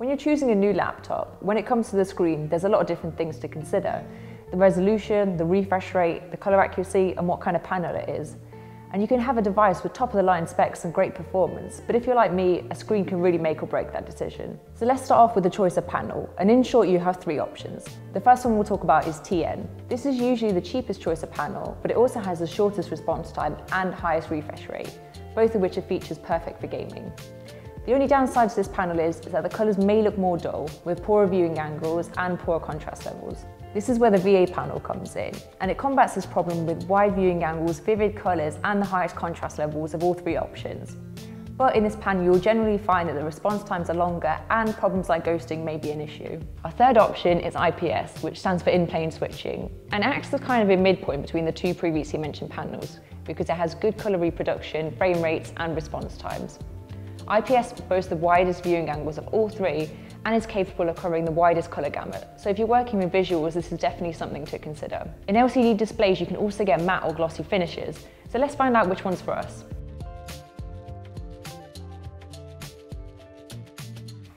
When you're choosing a new laptop, when it comes to the screen, there's a lot of different things to consider. The resolution, the refresh rate, the color accuracy, and what kind of panel it is. And you can have a device with top-of-the-line specs and great performance, but if you're like me, a screen can really make or break that decision. So let's start off with the choice of panel, and in short you have three options. The first one we'll talk about is TN. This is usually the cheapest choice of panel, but it also has the shortest response time and highest refresh rate, both of which are features perfect for gaming. The only downside to this panel is that the colours may look more dull, with poorer viewing angles and poorer contrast levels. This is where the VA panel comes in, and it combats this problem with wide viewing angles, vivid colours and the highest contrast levels of all three options. But in this panel you'll generally find that the response times are longer and problems like ghosting may be an issue. Our third option is IPS, which stands for in-plane switching, and acts as kind of a midpoint between the two previously mentioned panels, because it has good colour reproduction, frame rates and response times. IPS boasts the widest viewing angles of all three, and is capable of covering the widest colour gamut, so if you're working with visuals this is definitely something to consider. In LCD displays you can also get matte or glossy finishes, so let's find out which one's for us.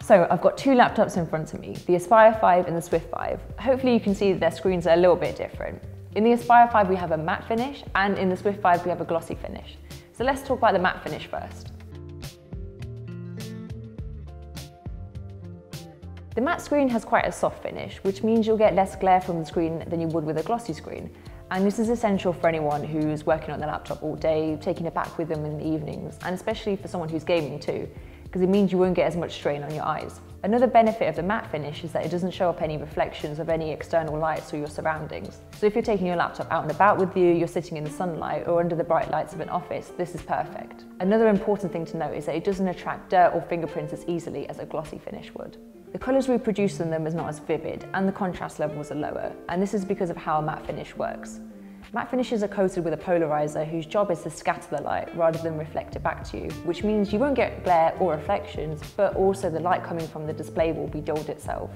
So I've got two laptops in front of me, the Aspire 5 and the Swift 5. Hopefully you can see that their screens are a little bit different. In the Aspire 5 we have a matte finish, and in the Swift 5 we have a glossy finish. So let's talk about the matte finish first. The matte screen has quite a soft finish, which means you'll get less glare from the screen than you would with a glossy screen. And this is essential for anyone who's working on their laptop all day, taking it back with them in the evenings, and especially for someone who's gaming too, because it means you won't get as much strain on your eyes. Another benefit of the matte finish is that it doesn't show up any reflections of any external lights or your surroundings. So if you're taking your laptop out and about with you, you're sitting in the sunlight or under the bright lights of an office, this is perfect. Another important thing to note is that it doesn't attract dirt or fingerprints as easily as a glossy finish would. The colours we produce in them is not as vivid, and the contrast levels are lower, and this is because of how a matte finish works. Matte finishes are coated with a polarizer whose job is to scatter the light rather than reflect it back to you, which means you won't get glare or reflections, but also the light coming from the display will be dulled itself.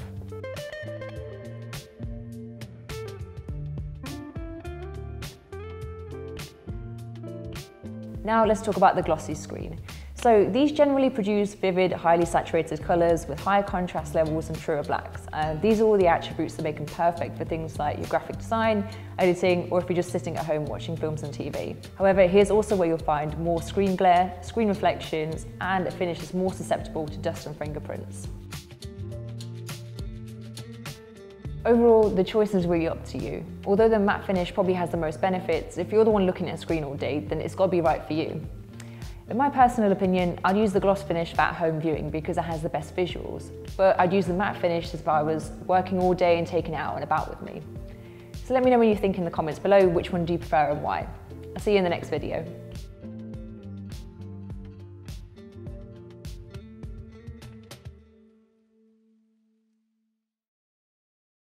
Now let's talk about the glossy screen. So these generally produce vivid, highly saturated colours with high contrast levels and truer blacks. These are all the attributes that make them perfect for things like your graphic design, editing, or if you're just sitting at home watching films and TV. However, here's also where you'll find more screen glare, screen reflections, and a finish that's more susceptible to dust and fingerprints. Overall, the choice is really up to you. Although the matte finish probably has the most benefits, if you're the one looking at a screen all day, then it's got to be right for you. In my personal opinion, I'd use the gloss finish for at-home viewing because it has the best visuals, but I'd use the matte finish if I was working all day and taking it out and about with me. So let me know what you think in the comments below, which one do you prefer and why. I'll see you in the next video.